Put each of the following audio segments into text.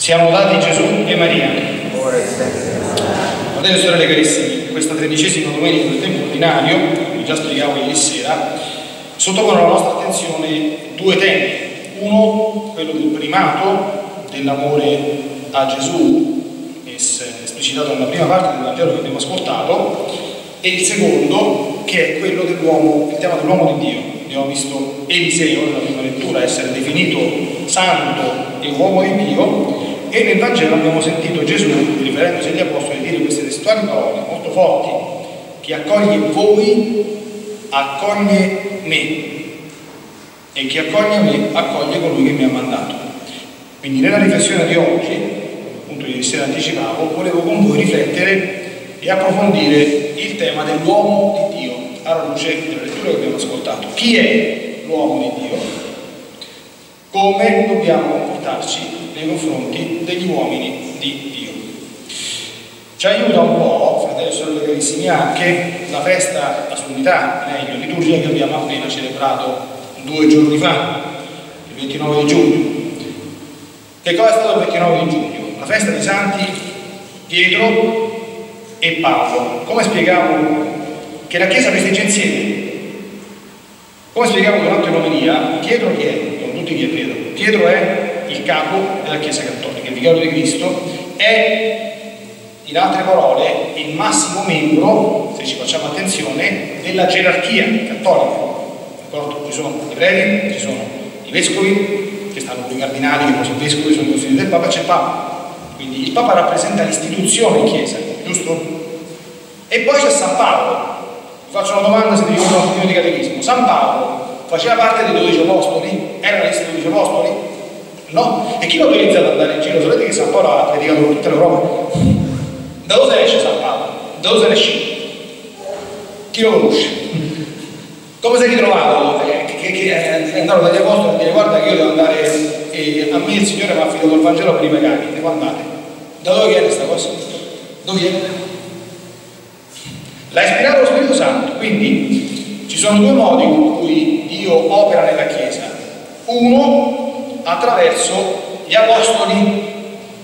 Siamo lodati Gesù e Maria. Fratelli e sorelle carissimi, questa 13ª domenica del tempo ordinario, che già spiegavo ieri sera, sottopongo alla nostra attenzione due temi. Uno, quello del primato, dell'amore a Gesù, esplicitato nella prima parte del Vangelo che abbiamo ascoltato, e il secondo, che è quello dell'uomo, il tema dell'uomo di Dio. Abbiamo visto Eliseo nella prima lettura essere definito santo e uomo di Dio, e nel Vangelo abbiamo sentito Gesù, riferendosi agli Apostoli, dire queste testuali parole molto forti: chi accoglie voi accoglie me, e chi accoglie me accoglie colui che mi ha mandato. Quindi nella riflessione di oggi, appunto ieri sera anticipavo, volevo con voi riflettere e approfondire il tema dell'uomo di Dio alla luce della lettura che abbiamo ascoltato. Chi è l'uomo di Dio? Come dobbiamo comportarci nei confronti degli uomini di Dio? Ci aiuta un po', fratelli e sorelle carissimi, anche la festa, la solennità, meglio, liturgia che abbiamo appena celebrato 2 giorni fa, il 29 di giugno. Che cosa è stato il 29 di giugno? La festa dei Santi Pietro e Paolo. Come spiegavo che la Chiesa festeggia insieme? Come spiegavo durante l'omelia, Pietro chi è? Non tutti chi è Pietro. Pietro è il capo della Chiesa Cattolica, il vicario di Cristo, è, in altre parole, il massimo membro, se ci facciamo attenzione, della gerarchia cattolica. D'accordo? Ci sono i preti, ci sono i vescovi, ci stanno i cardinali, che poi sono i vescovi, sono i consigli del Papa, c'è il Papa. Quindi il Papa rappresenta l'istituzione Chiesa, giusto? E poi c'è San Paolo. Vi faccio una domanda se vi ricordo un pochino di catechismo. San Paolo faceva parte dei 12 apostoli? Era l'essi dei 12 apostoli? No? E chi lo autorizza ad andare in giro? Sapete che San Paolo ha predicato tutta l'Europa? Da dove se ne esce San Paolo? Da dove se ne esce? Chi lo conosce? Come si è ritrovato? Che è andato dagli apostoli a dire: guarda che io devo andare, a me il Signore mi ha affidato il Vangelo per i pagani, devo andare. Da dove viene questa cosa? Dove viene? L'ha ispirato lo Spirito Santo. Quindi ci sono due modi con cui Dio opera nella Chiesa. Uno, attraverso gli apostoli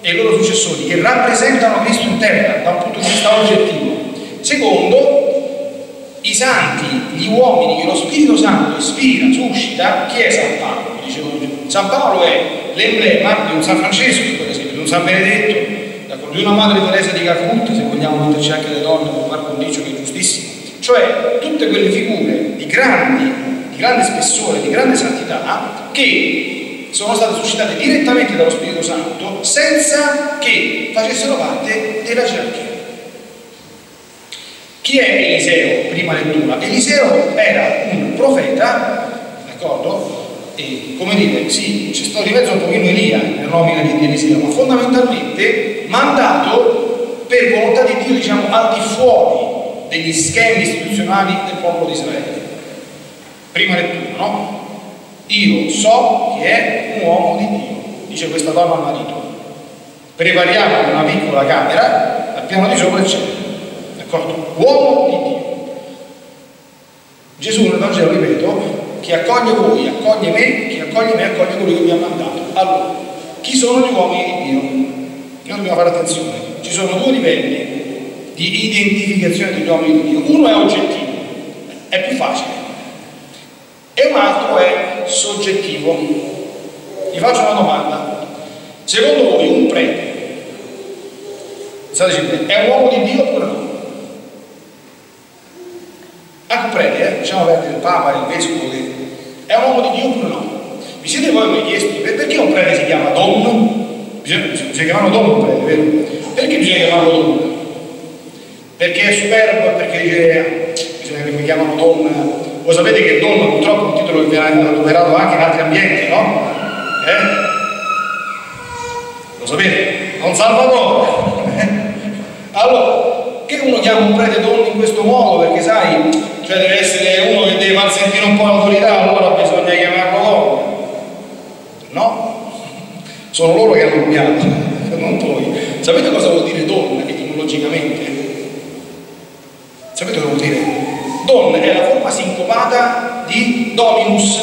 e i loro successori, che rappresentano Cristo in terra da un punto di vista oggettivo. Secondo, i santi, gli uomini che lo Spirito Santo ispira, suscita. Chi è San Paolo? Dicevo, San Paolo è l'emblema di un San Francesco, per esempio, di un San Benedetto, di una Madre Teresa di Calcutta, se vogliamo metterci anche le donne con Marco Condicio, che è giustissimo. Cioè tutte quelle figure di grande spessore, di grande santità, che sono state suscitate direttamente dallo Spirito Santo senza che facessero parte della gerarchia. Chi è Eliseo? Prima lettura. Eliseo era un profeta, d'accordo? E come dire, sì, c'è stato di mezzo un pochino Elia nella nomina di Eliseo, ma fondamentalmente mandato per volontà di Dio, diciamo, al di fuori degli schemi istituzionali del popolo di Israele. Prima lettura, no? Io so che è un uomo di Dio, dice questa donna al marito. Prepariamo una piccola camera, al piano di sopra c'è, d'accordo? Uomo di Dio. Gesù nel Vangelo, ripeto, chi accoglie voi accoglie me, chi accoglie me accoglie colui che mi ha mandato. Allora, chi sono gli uomini di Dio? Noi dobbiamo fare attenzione, ci sono due livelli di identificazione degli uomini di Dio. Uno è oggettivo, è più facile, e un altro è soggettivo. Vi faccio una domanda: secondo voi un prete, pensateci bene, è un uomo di Dio oppure no? Anche un prete, diciamo, il Papa, il Vescovo, che è un uomo di Dio oppure no? Vi siete voi mai chiesti perché un prete si chiama Don? Bisogna chiamarlo Don un prete, vero? Perché bisogna chiamarlo Don? Perché è superbo? Perché dice bisogna che mi chiamano Don? Voi sapete che Don purtroppo è un titolo che viene adoperato anche in altri ambienti, no? Lo sapete? Non Salvatore! Allora, che uno chiama un prete Don in questo modo? Perché sai, cioè deve essere uno che deve far sentire un po' l'autorità, allora bisogna chiamarlo Don. No? Sono loro che hanno cambiato, non voi. Sapete cosa vuol dire Don etimologicamente? Sapete cosa vuol dire? Don è la forma sincopata di Dominus.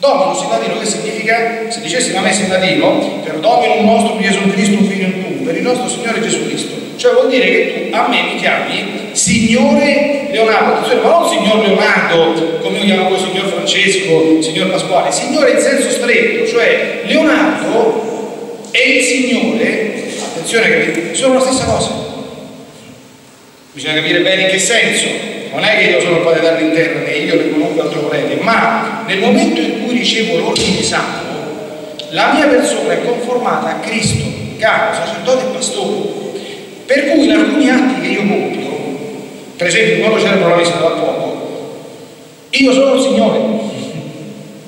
Dominus in latino che significa, se dicessimo a me in latino, per Dominum nostrum Gesum Christum Filium tuum, per il nostro Signore Gesù Cristo, cioè vuol dire che tu a me mi chiami Signore Leonardo, attenzione, ma non Signor Leonardo come io chiamo poi Signor Francesco, Signor Pasquale, Signore in senso stretto, cioè Leonardo e il Signore, attenzione che sono la stessa cosa, bisogna capire bene in che senso. Non è che io sono il padre dall'interno e io le conosco altro volete, ma nel momento in cui ricevo l'ordine santo, la mia persona è conformata a Cristo, capo, sacerdote e pastore. Per cui in alcuni atti che io compio, per esempio quando c'era la messa dal fuoco, io sono il Signore,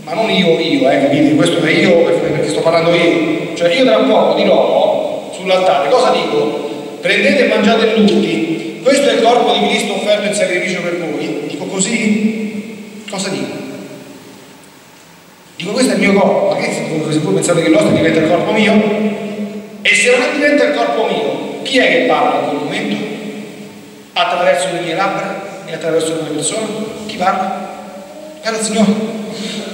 ma non io, capite? Questo è io perché sto parlando io. Cioè io tra poco dirò sull'altare, cosa dico? Prendete e mangiate tutti. Questo è il corpo di Cristo offerto in sacrificio per voi. Dico così? Cosa dico? Dico questo è il mio corpo, ma che se voi pensate che il nostro diventa il corpo mio? E se non diventa il corpo mio, chi è che parla in quel momento? Attraverso le mie labbra e attraverso le mie persone? Chi parla? Era il Signore.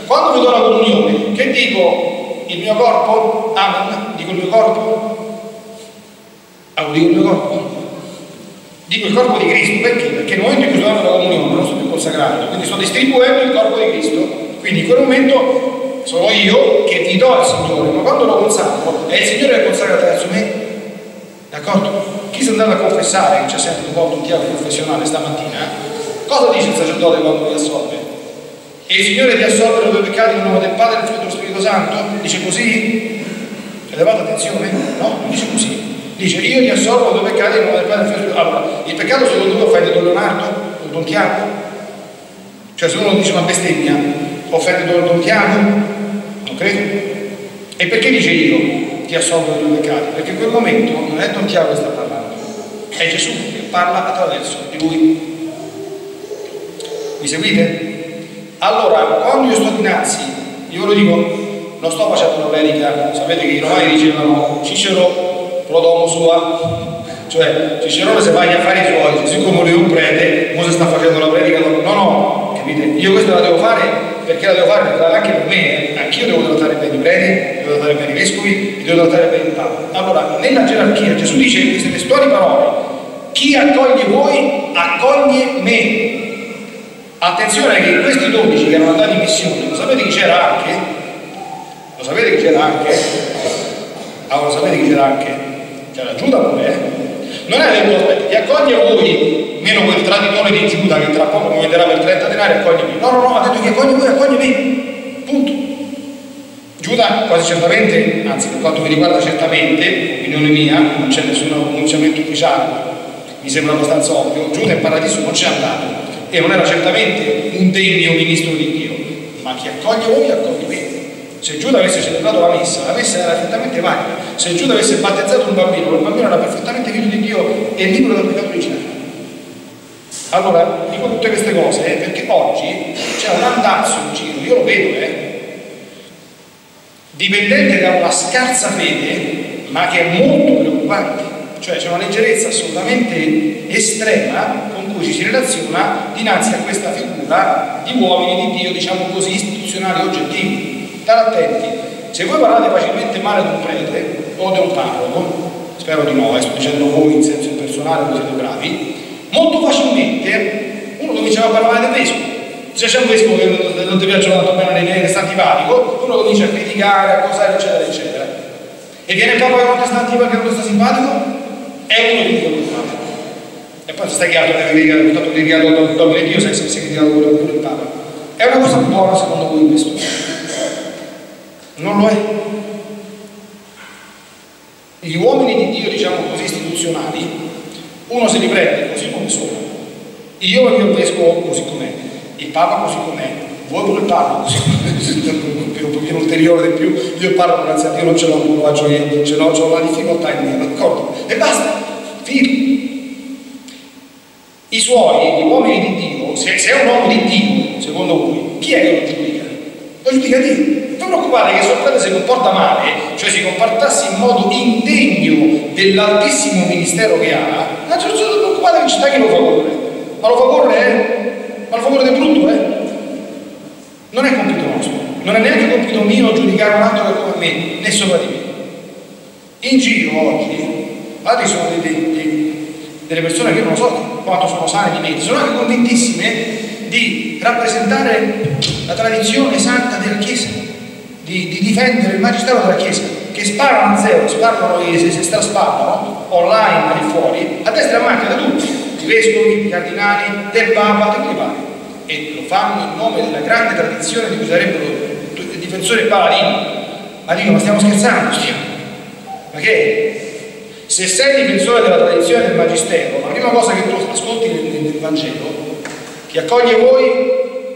Quando vedo la comunione, che dico? Il mio corpo? Amen. Dico il mio corpo? Allora dico il mio corpo. Dico il corpo di Cristo, perché? Perché nel momento in cui sto dando la comunione non sono più consacrato, quindi sto distribuendo il corpo di Cristo, quindi in quel momento sono io che ti do al Signore, ma quando lo consacro è il Signore che consacra attraverso me, d'accordo? Chi si è andato a confessare, c'è sempre un po' un dialogo confessionale stamattina, cosa dice il sacerdote quando ti assolve? E il Signore ti assolve dai tuoi peccati nel nome del Padre, del Figlio e dello Spirito Santo? Dice così? Elevate attenzione? No, non dice così. Dice io ti assolvo due peccati non del Padre del Figlio. Allora, il peccato secondo tu lo fai di Don Leonardo, di Don Tiago? Cioè se uno dice una bestemmia, offende Don Tiago? Non credo. E perché dice io ti assolvo due peccati? Perché in quel momento non è Don Tiago che sta parlando, è Gesù che parla attraverso di lui. Mi seguite? Allora, quando io sto dinanzi, io ve lo dico, non sto facendo una predica, sapete che i romani dicevano Cicero Prodomo sua, cioè Cicerone se vai a fare i suoi, siccome lui è un prete, Mose sta facendo la predica, no, capite? Io questa la devo fare perché la devo fare anche per me, anch'io devo trattare bene i preti, devo trattare bene i vescovi, devo trattare bene il Papa. Allora, nella gerarchia Gesù dice in queste testuali parole: chi accoglie voi accoglie me. Attenzione che questi 12 che erano andati in missione, lo sapete che c'era anche? Allora sapete che c'era anche? C'era Giuda pure, non è detto aspetta, ti accoglie voi, meno quel traditore di Giuda che tra poco mi venderà per 30 denari, accoglie me. No, ha detto che accoglie voi, accoglie me, punto. Giuda quasi certamente, anzi per quanto mi riguarda certamente, opinione mia, non c'è nessun pronunciamento ufficiale, mi sembra abbastanza ovvio, Giuda in paradiso non c'è andato e non era certamente un degno ministro di Dio, ma chi accoglie voi accoglie me. Se Giuda avesse celebrato la messa era perfettamente valida. Se Giuda avesse battezzato un bambino era perfettamente figlio di Dio e libero dal peccato originale. Allora, dico tutte queste cose perché oggi c'è un andazzo in giro, io lo vedo, dipendente da una scarsa fede, ma che è molto preoccupante. Cioè c'è una leggerezza assolutamente estrema con cui ci si relaziona dinanzi a questa figura di uomini di Dio, diciamo così, istituzionali e oggettivi. State attenti, se voi parlate facilmente male di un prete o di un parroco, spero di no, sto dicendo voi in senso personale, voi siete bravi, molto facilmente uno comincia a parlare del vescovo. Se c'è un vescovo che non ti piacciono tanto bene le idee antipatico, uno comincia a criticare, a accusare, eccetera, eccetera. E viene il papa che non ti sta antipatico, che non ti sta simpatico, è uno che dice non fate. E poi se stai chiaro, è stato criticato dopo di Dio, sei criticato pure il papa. È una cosa buona secondo voi questo? Non lo è. Gli uomini di Dio, diciamo così, istituzionali, uno se li prende così come sono. Io e il mio vescovo così com'è, il Papa così com'è, voi pure il Papa così com'è, un pochino ulteriore di più, io parlo grazie a Dio, non ce l'ho, non lo faccio io, ce l'ho, ho la difficoltà in me, d'accordo? E basta, finito. I suoi, gli uomini di Dio, se è un uomo di Dio, secondo voi, chi è che lo giudica? Lo giudica Dio. Non preoccupate che se un prete si comporta male, cioè si comportasse in modo indegno dell'altissimo ministero che ha, non preoccupate che c'è chi lo fa correre, ma lo fa correre del brutto, non è compito nostro. non è neanche compito mio giudicare un altro che come me, né sopra di me. In giro oggi sono delle persone che non so quanto sono sane di me, sono anche convintissime di rappresentare la tradizione santa della Chiesa, di difendere il magistero della Chiesa, che sparano a zero, sparano se strasparano online lì fuori, a destra e a manca da tutti, i vescovi, i cardinali, del Papa, tutti i papi, e lo fanno in nome della grande tradizione di cui sarebbero difensori paladini. Ma dico, ma stiamo scherzando? Perché se sei difensore della tradizione del Magistero, la prima cosa che tu ascolti nel Vangelo: chi accoglie voi,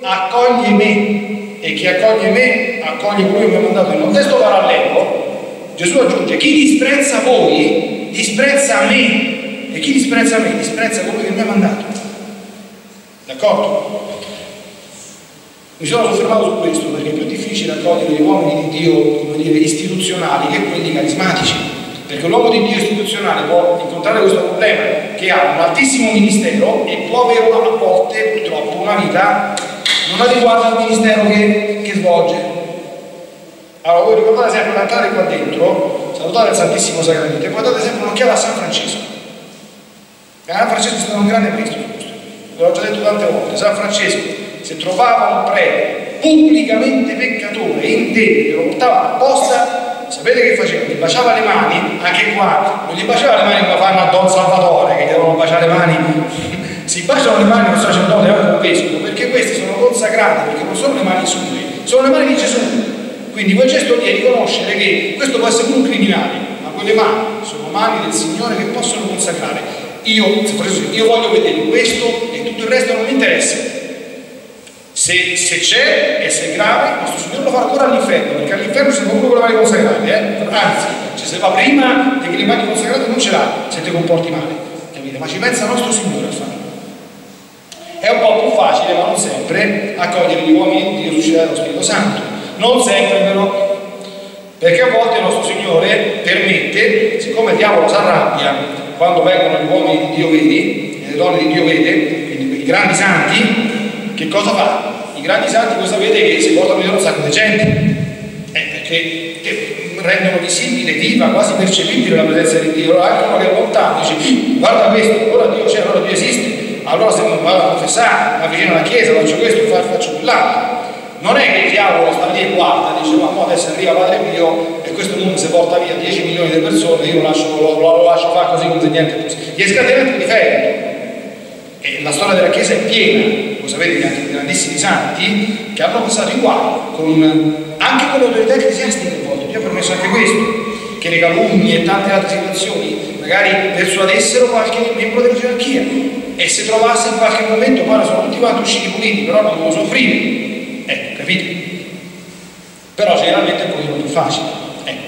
accoglie me, e chi accoglie me, accoglie colui che mi ha mandato. In un testo parallelo Gesù aggiunge: chi disprezza voi, disprezza me, e chi disprezza me, disprezza colui che mi ha mandato. D'accordo? Mi sono soffermato su questo perché è più difficile accogliere gli uomini di Dio, come dire, istituzionali, che quelli carismatici, perché l'uomo di Dio istituzionale può incontrare questo problema, che ha un altissimo ministero e può avere a volte purtroppo una vita non adeguata al ministero che svolge. Allora voi ricordate sempre, l'altare qua dentro, salutate il Santissimo Sacramento, e guardate sempre un'occhiata a San Francesco. San Francesco è stato un grande maestro, ve l'ho già detto tante volte. San Francesco, se trovava un prete pubblicamente peccatore, indegno, lo portava apposta, sapete che faceva? Gli baciava le mani, anche qua, non gli baciava le mani come fanno a Don Salvatore, che devono baciare le mani, si baciano le mani con un sacerdote e un vescovo, perché queste sono consacrate, perché non sono le mani sue, sono le mani di Gesù. Quindi quel gesto lì è riconoscere che questo può essere un criminale, ma quelle mani sono mani del Signore che possono consacrare. Io voglio vedere questo e tutto il resto non mi interessa. Se c'è e se è grave, questo Signore lo farà ancora all'inferno, perché all'inferno siete comunque con le mani consacrate, anzi, cioè, se va prima perché le mani consacrate non ce l'ha se ti comporti male, capite? Ma ci pensa il nostro Signore a farlo. È un po' più facile, ma non sempre, accogliere gli uomini di Dio suscitati dallo Spirito Santo, non sempre però, perché a volte il nostro Signore permette, siccome il diavolo si arrabbia quando vengono gli uomini di Dio veri e le donne di Dio vere, quindi i grandi santi, che cosa fa? I grandi santi cosa vede? Che si portano dietro un sacco di gente, perché rendono visibile, viva, quasi percepibile la presenza di Dio. Allora anche uno che è lontano dice: guarda questo, allora Dio c'è, allora Dio esiste, allora se non vado a confessare, mi avvicino alla chiesa, faccio questo, faccio quell'altro. Non è che il diavolo sta lì e guarda, dice: ma adesso arriva Padre mio e questo mondo si porta via 10 milioni di persone, io lo lascio fare così come se niente fosse. Gli è scatenato di ferro. E la storia della Chiesa è piena, voi sapete che anche grandissimi santi che hanno passato uguale, anche con l'autorità ecclesiastica, Dio ha permesso anche questo, che le calunnie e tante altre situazioni magari persuadessero qualche membro della gerarchia, e se trovasse in qualche momento, guarda, sono tutti quanti usciti puliti, però non devono soffrire. Capite? Però generalmente è un pochino più facile.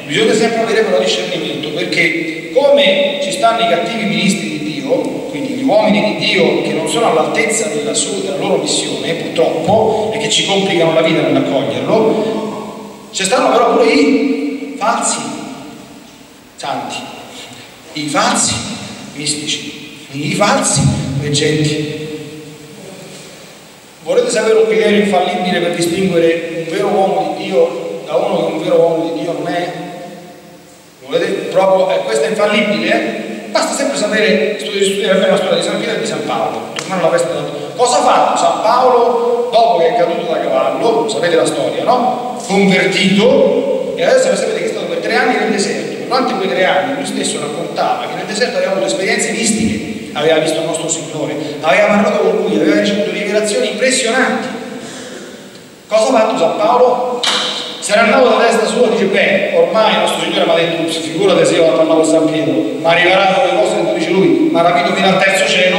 Bisogna sempre avere quello discernimento, perché come ci stanno i cattivi ministri di Dio, quindi gli uomini di Dio che non sono all'altezza della loro missione, purtroppo, e che ci complicano la vita nell'accoglierlo, ci stanno però pure i falsi santi, i falsi mistici, i falsi reggenti. Volete sapere un criterio infallibile per distinguere un vero uomo di Dio da uno che un vero uomo di Dio non è? Volete proprio? Questo è infallibile, Basta sempre sapere, studiare la storia di San Pietro e di San Paolo. Tornando alla festa, cosa ha fatto San Paolo dopo che è caduto da cavallo? Sapete la storia, no? Convertito, e adesso sapete che è stato per 3 anni nel deserto. Durante quei 3 anni lui stesso raccontava che nel deserto aveva avuto esperienze mistiche. Aveva visto il nostro Signore, aveva parlato con Lui, aveva ricevuto rivelazioni impressionanti. Cosa ha fatto San Paolo? Se era andato da testa sua, dice: beh, ormai il nostro Signore mi ha detto, figurate se io vado a parlare con San Pietro, ma arriverà con le cose che non dice Lui, ma ha capito fino al terzo cielo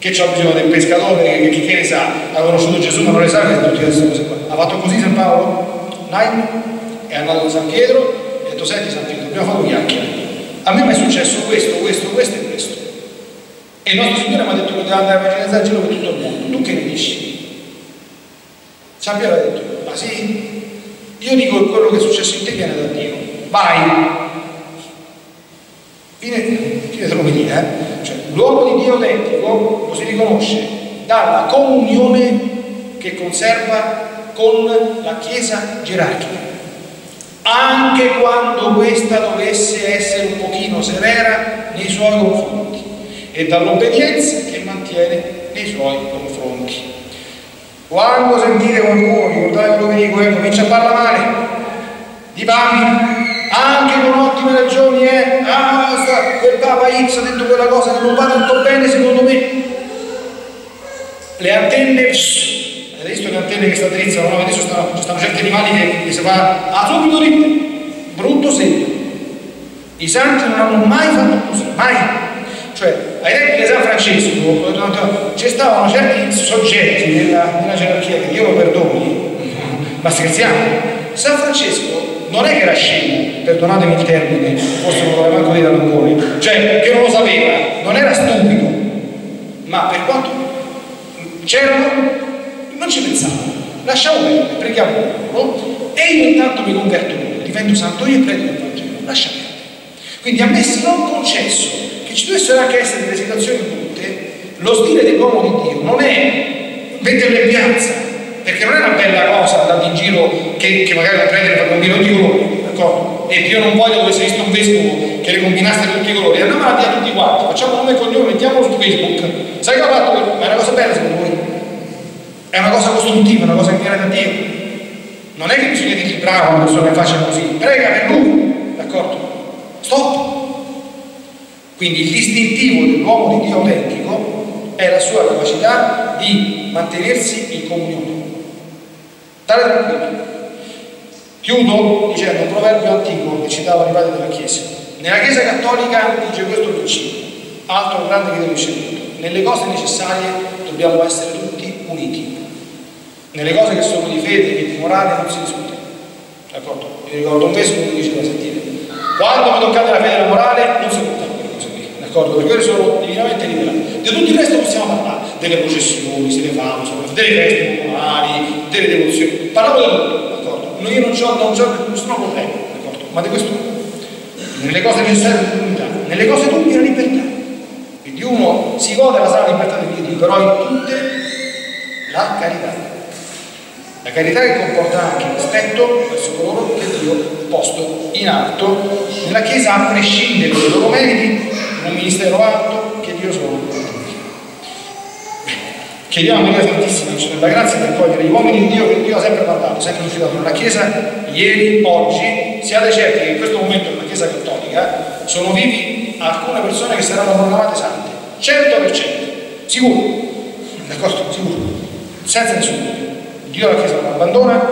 che c'è bisogno del pescatore, che chi ne sa, ha conosciuto Gesù ma non le sa tutte queste cose qua. Ha fatto così San Paolo? Online, è andato da San Pietro e ha detto: senti San Pietro, abbiamo fatto chiacchiere, a me mi è successo questo e questo. E il nostro Signore mi ha detto che doveva andare a evangelizzare il giro per tutto il mondo, tu che ne dici? San Pietro ha detto: ma sì, io dico che quello che è successo in te viene da Dio, vai. Fine trovetina, cioè l'uomo di Dio autentico lo si riconosce dalla comunione che conserva con la Chiesa gerarchica. Anche quando questa dovesse essere un pochino severa nei suoi confronti, e dall'obbedienza che mantiene nei suoi confronti. Quando sentite qualcuno, ricordate quello che dico, comincia a parlare male di Papi, anche con ottime ragioni, quel Papa X ha detto quella cosa che non va tanto bene secondo me. Le antenne, avete visto le antenne che sta dritta? No, adesso stanno certi animali che si fa subito dritte, brutto segno. I santi non hanno mai fatto così, mai. Cioè, ai tempi di San Francesco ci stavano certi soggetti nella gerarchia che Dio lo perdoni, ma scherziamo. San Francesco non è che era scemo, perdonatemi il termine, forse non lo aveva manco detto a Longoni, cioè che non lo sapeva, non era stupido, ma per quanto c'erano, non ci pensavo, lasciamo perdere, preghiamo loro e io intanto mi converto io, divento santo io e prego il Vangelo, lascia perdere. Quindi a me si non concesso che ci dovessero anche essere delle situazioni brutte, lo stile dell'uomo di Dio non è metterlo in piazza, perché non è una bella cosa andare in giro che magari la prendere per combinare tutti i colori, d'accordo? E io non voglio che sia visto un vescovo che le combinasse tutti i colori, andiamo avanti a tutti quanti, facciamo nome e cognome, mettiamolo su Facebook. Sai che ho fatto? Ma è una cosa bella secondo voi? È una cosa costruttiva, una cosa che viene da Dio. Non è che bisogna dirgli bravo a una persona che faccia così, prega per lui, d'accordo? Stop! Quindi il distintivo dell'uomo di Dio autentico è la sua capacità di mantenersi in comunione. Tale tranquillo. Chiudo dicendo un proverbio antico che citava i padri della Chiesa. Nella Chiesa cattolica dice questo principio, altro grande che devo ricevuto. Nelle cose necessarie dobbiamo essere tutti uniti. Nelle cose che sono di fede e di morale non si discute. D'accordo? Io ricordo un vescovo che diceva, sentite, quando mi toccate la fede e la morale non si contano quelle cose qui, d'accordo? Perché quelle sono divinamente liberate. Di tutto il resto possiamo parlare, delle processioni, se le fanno, delle feste popolari, delle devozioni, parlavo di tutto, d'accordo? No, io non ho nessun problema, d'accordo? Ma di questo, nelle cose necessarie l'unità, nelle cose dubbie la libertà. Quindi uno si gode la sana libertà di Dio, però in tutte la carità. La carità che comporta anche rispetto verso coloro che Dio ha posto in alto nella Chiesa, a prescindere dai loro meriti, un ministero alto che Dio sono. Chiediamo a Dio Santissima la grazia per cogliere gli uomini di Dio che Dio ha sempre mandato, sempre suscitato nella Chiesa, ieri, oggi. Siate certi che in questo momento nella Chiesa cattolica sono vivi alcune persone che saranno proclamate sante, 100%, sicuro, d'accordo? Sicuro, senza nessun dubbio. Dio la Chiesa non abbandona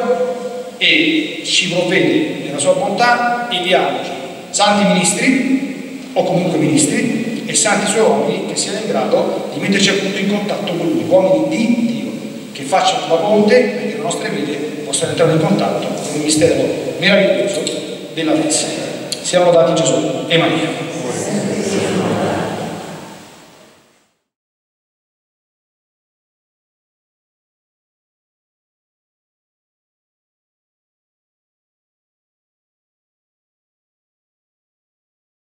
e ci provvede nella sua bontà, inviandoci santi ministri o comunque ministri e santi suoi uomini che siano in grado di metterci appunto in contatto con lui, uomini di Dio, che facciano la ponte perché le nostre vite possano entrare in contatto con il mistero meraviglioso della Chiesa. Siamo dati Gesù e Maria.